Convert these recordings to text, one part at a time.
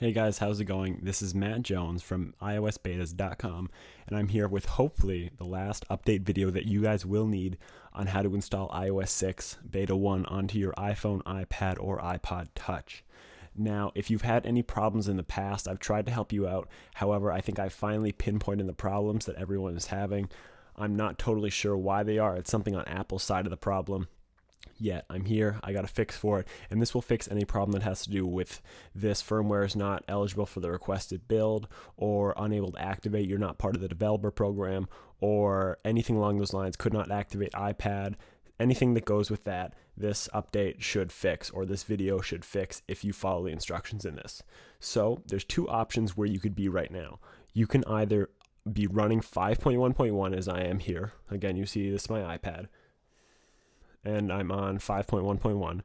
Hey guys, how's it going? This is Matt Jones from iOSBetas.com, and I'm here with hopefully the last update video that you guys will need on how to install iOS 6 Beta 1 onto your iPhone, iPad, or iPod Touch. Now, if you've had any problems in the past, I've tried to help you out. However, I think I finally pinpointed the problems that everyone is having. I'm not totally sure why they are. It's something on Apple's side of the problem. Yet I'm here, I got a fix for it, and this will fix any problem that has to do with this firmware is not eligible for the requested build, or unable to activate, you're not part of the developer program, or anything along those lines, could not activate iPad, anything that goes with that, this update should fix, or this video should fix if you follow the instructions in this. So there's two options where you could be right now. You can either be running 5.1.1 as I am here, again you see this is my iPad, and I'm on 5.1.1,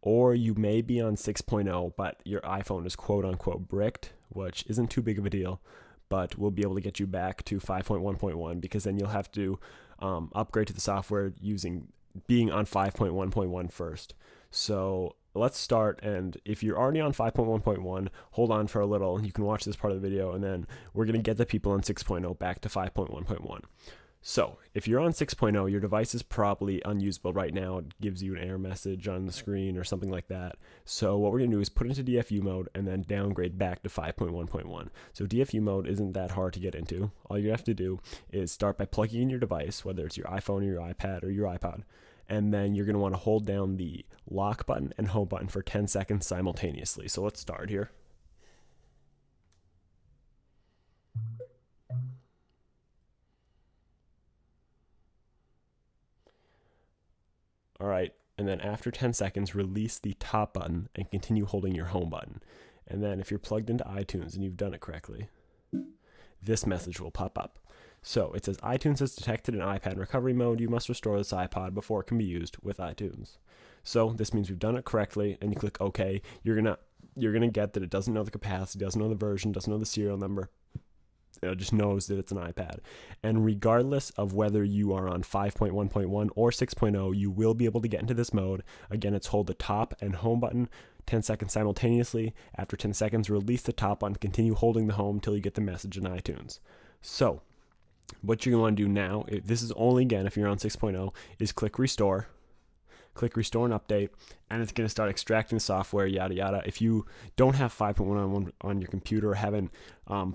or you may be on 6.0, but your iPhone is quote-unquote bricked, which isn't too big of a deal, but we'll be able to get you back to 5.1.1, because then you'll have to upgrade to the software using being on 5.1.1 first. So let's start, and if you're already on 5.1.1, hold on for a little, you can watch this part of the video, and then we're going to get the people on 6.0 back to 5.1.1. So, if you're on 6.0, your device is probably unusable right now. It gives you an error message on the screen or something like that. So what we're going to do is put it into DFU mode and then downgrade back to 5.1.1. So DFU mode isn't that hard to get into. All you have to do is start by plugging in your device, whether it's your iPhone or your iPad or your iPod, and then you're going to want to hold down the lock button and home button for 10 seconds simultaneously. So let's start here. All right, and then after 10 seconds, release the top button and continue holding your home button. And then if you're plugged into iTunes and you've done it correctly, this message will pop up. So it says, iTunes has detected an iPad recovery mode. You must restore this iPod before it can be used with iTunes. So this means we've done it correctly, and you click OK. You're gonna get that it doesn't know the capacity, doesn't know the version, doesn't know the serial number. It just knows that it's an iPad. And regardless of whether you are on 5.1.1 or 6.0, you will be able to get into this mode. Again, it's hold the top and home button 10 seconds simultaneously. After 10 seconds, release the top button, continue holding the home till you get the message in iTunes. So what you're going to want to do now, this is only again if you're on 6.0, is click restore and update, and it's going to start extracting the software, yada yada. If you don't have 5.1 on your computer, haven't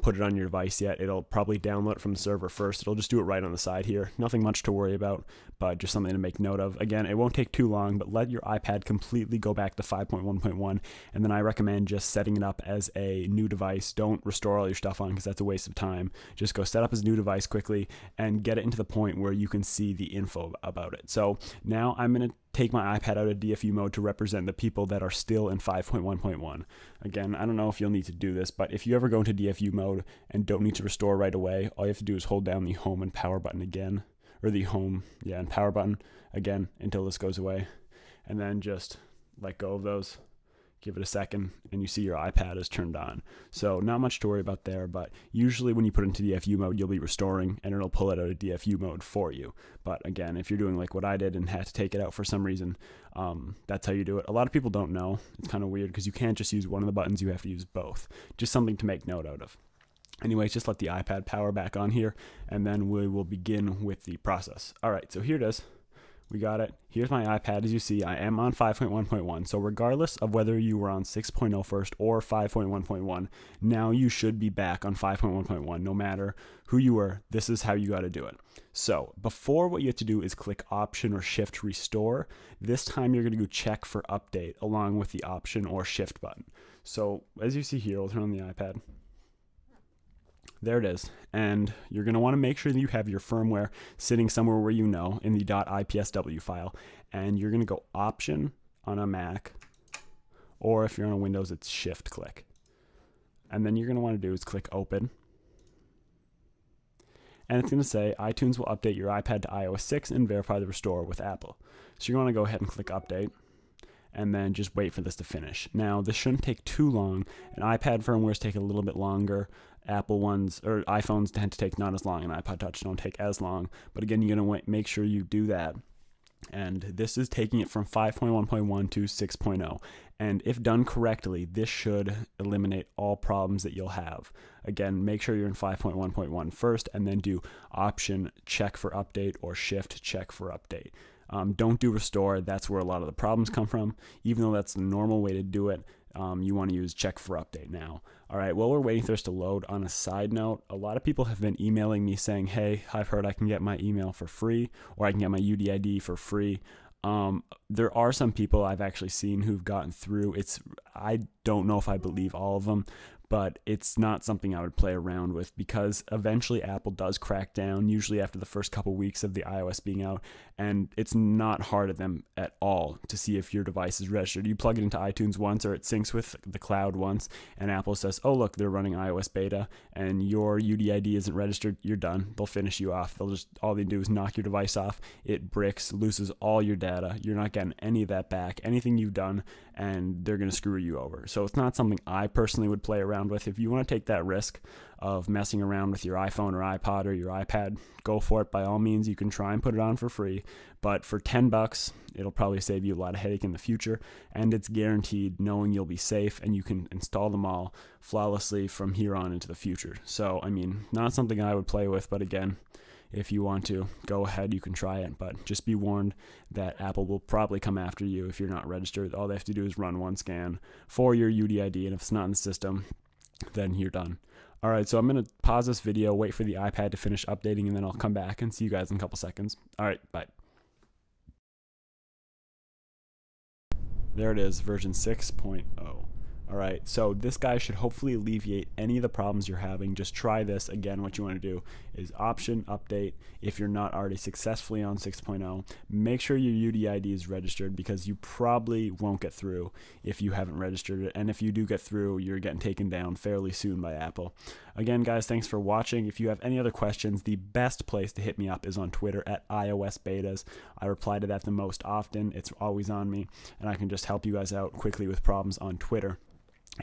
put it on your device yet, it'll probably download it from the server first. It'll just do it right on the side here. Nothing much to worry about, but just something to make note of. Again, it won't take too long, but let your iPad completely go back to 5.1.1, and then I recommend just setting it up as a new device. Don't restore all your stuff on, because that's a waste of time. Just go set up as a new device quickly and get it into the point where you can see the info about it. So now I'm going to take my iPad out of DFU mode to represent the people that are still in 5.1.1. Again, I don't know if you'll need to do this, but if you ever go into DFU mode and don't need to restore right away, all you have to do is hold down the home and power button again, or the home, yeah, and power button again until this goes away, and then just let go of those. Give it a second, and you see your iPad is turned on. So not much to worry about there, but usually when you put it into DFU mode, you'll be restoring, and it'll pull it out of DFU mode for you. But again, if you're doing like what I did and had to take it out for some reason, that's how you do it. A lot of people don't know. It's kind of weird because you can't just use one of the buttons. You have to use both. Just something to make note out of. Anyways, just let the iPad power back on here, and then we will begin with the process. All right, so here it is. We got it. Here's my iPad. As you see, I am on 5.1.1. So regardless of whether you were on 6.0 first or 5.1.1, now you should be back on 5.1.1. No matter who you were, this is how you got to do it. So before, what you have to do is click Option or Shift Restore. This time you're going to go check for update along with the Option or Shift button. So as you see here, we'll turn on the iPad. There it is, and you're going to want to make sure that you have your firmware sitting somewhere where you know in the .ipsw file, and you're going to go Option on a Mac, or if you're on Windows, it's Shift click. And then you're going to want to do is click Open, and it's going to say iTunes will update your iPad to iOS 6 and verify the restore with Apple. So you're going to go ahead and click Update, and then just wait for this to finish. Now, this shouldn't take too long. An iPad firmware's take a little bit longer. Apple ones, or iPhones tend to take not as long, and iPod Touch don't take as long. But again, you're gonna make sure you do that And this is taking it from 5.1.1 to 6.0. And if done correctly, this should eliminate all problems that you'll have. Again, make sure you're in 5.1.1 first, and then do option check for update or shift check for update. Don't do restore. That's where a lot of the problems come from. Even though that's the normal way to do it, you want to use check for update now. All right, while we're waiting for this to load, on a side note, a lot of people have been emailing me saying, hey, I've heard I can get my email for free, or I can get my UDID for free. There are some people I've actually seen who've gotten through. I don't know if I believe all of them, but it's not something I would play around with, because eventually Apple does crack down, usually after the first couple weeks of the iOS being out, and it's not hard at them at all to see if your device is registered. You plug it into iTunes once, or it syncs with the cloud once, and Apple says, oh, look, they're running iOS beta, and your UDID isn't registered, you're done. They'll finish you off. All they do is knock your device off. It bricks, loses all your data. You're not getting any of that back, anything you've done, and they're going to screw you over. So it's not something I personally would play around with. If you want to take that risk of messing around with your iPhone or iPod or your iPad, go for it. By all means, you can try and put it on for free, but for $10, it'll probably save you a lot of headache in the future, and it's guaranteed, knowing you'll be safe and you can install them all flawlessly from here on into the future. So, I mean, not something I would play with, but again, if you want to, go ahead, you can try it, but just be warned that Apple will probably come after you if you're not registered. All they have to do is run one scan for your UDID, and if it's not in the system, then you're done. All right, so I'm going to pause this video, wait for the iPad to finish updating, and then I'll come back and see you guys in a couple seconds. All right, bye. There it is, version 6.0. All right, so this guy should hopefully alleviate any of the problems you're having. Just try this. Again, what you want to do is option update if you're not already successfully on 6.0. Make sure your UDID is registered, because you probably won't get through if you haven't registered it. And if you do get through, you're getting taken down fairly soon by Apple. Again, guys, thanks for watching. If you have any other questions, the best place to hit me up is on Twitter at iOSBetas. I reply to that the most often. It's always on me, and I can just help you guys out quickly with problems on Twitter.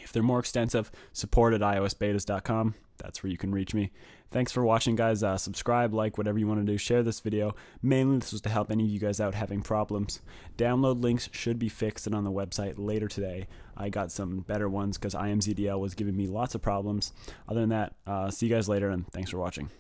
If they're more extensive, support at iOSBetas.com. That's where you can reach me. Thanks for watching, guys. Subscribe, like, whatever you want to do. Share this video. Mainly, this was to help any of you guys out having problems. Download links should be fixed and on the website later today. I got some better ones because IMZDL was giving me lots of problems. Other than that, see you guys later, and thanks for watching.